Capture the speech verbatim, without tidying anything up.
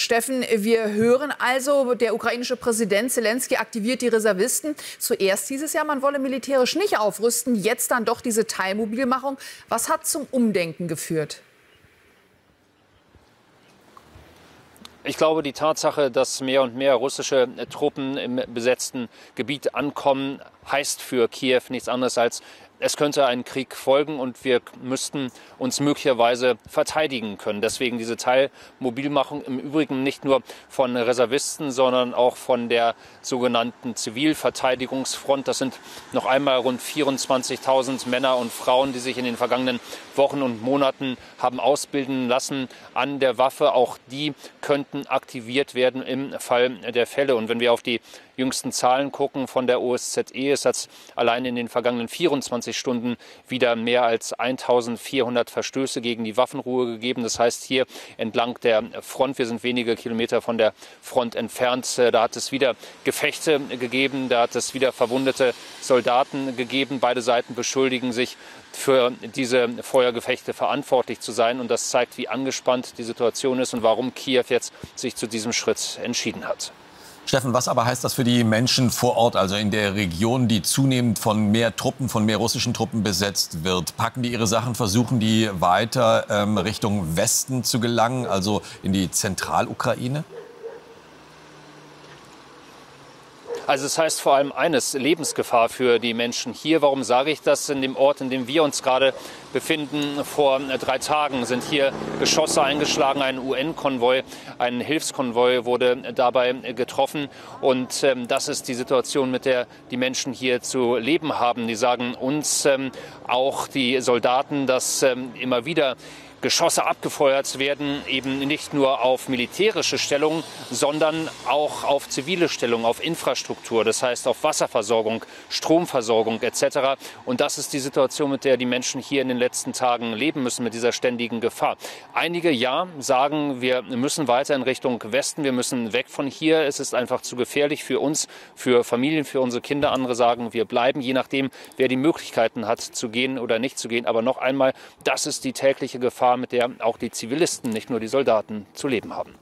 Steffen, wir hören also, der ukrainische Präsident Selenskyj aktiviert die Reservisten. Zuerst hieß es ja, man wolle militärisch nicht aufrüsten, jetzt dann doch diese Teilmobilmachung. Was hat zum Umdenken geführt? Ich glaube, die Tatsache, dass mehr und mehr russische Truppen im besetzten Gebiet ankommen, heißt für Kiew nichts anderes als, es könnte ein Krieg folgen und wir müssten uns möglicherweise verteidigen können. Deswegen diese Teilmobilmachung, im Übrigen nicht nur von Reservisten, sondern auch von der sogenannten Zivilverteidigungsfront. Das sind noch einmal rund vierundzwanzigtausend Männer und Frauen, die sich in den vergangenen Wochen und Monaten haben ausbilden lassen an der Waffe. Auch die könnten aktiviert werden im Fall der Fälle. Und wenn wir auf die jüngsten Zahlen gucken von der O S Z E, es hat allein in den vergangenen vierundzwanzig Stunden wieder mehr als eintausendvierhundert Verstöße gegen die Waffenruhe gegeben. Das heißt, hier entlang der Front, wir sind wenige Kilometer von der Front entfernt, da hat es wieder Gefechte gegeben, da hat es wieder verwundete Soldaten gegeben. Beide Seiten beschuldigen sich, für diese Feuergefechte verantwortlich zu sein. Und das zeigt, wie angespannt die Situation ist und warum Kiew jetzt sich zu diesem Schritt entschieden hat. Steffen, was aber heißt das für die Menschen vor Ort, also in der Region, die zunehmend von mehr Truppen, von mehr russischen Truppen besetzt wird? Packen die ihre Sachen, versuchen die weiter ähm, Richtung Westen zu gelangen, also in die Zentralukraine? Also es heißt vor allem eines, Lebensgefahr für die Menschen hier. Warum sage ich das? In dem Ort, in dem wir uns gerade befinden, vor drei Tagen sind hier Geschosse eingeschlagen, ein U N-Konvoi, ein Hilfskonvoi wurde dabei getroffen. Und ähm, das ist die Situation, mit der die Menschen hier zu leben haben. Die sagen uns, ähm, auch die Soldaten, dass ähm, immer wieder Geschosse abgefeuert werden, eben nicht nur auf militärische Stellungen, sondern auch auf zivile Stellungen, auf Infrastruktur, das heißt auf Wasserversorgung, Stromversorgung et cetera. Und das ist die Situation, mit der die Menschen hier in den letzten Tagen leben müssen, mit dieser ständigen Gefahr. Einige ja sagen, wir müssen weiter in Richtung Westen, wir müssen weg von hier, es ist einfach zu gefährlich für uns, für Familien, für unsere Kinder. Andere sagen, wir bleiben, je nachdem, wer die Möglichkeiten hat, zu gehen oder nicht zu gehen. Aber noch einmal, das ist die tägliche Gefahr, mit der auch die Zivilisten, nicht nur die Soldaten, zu leben haben.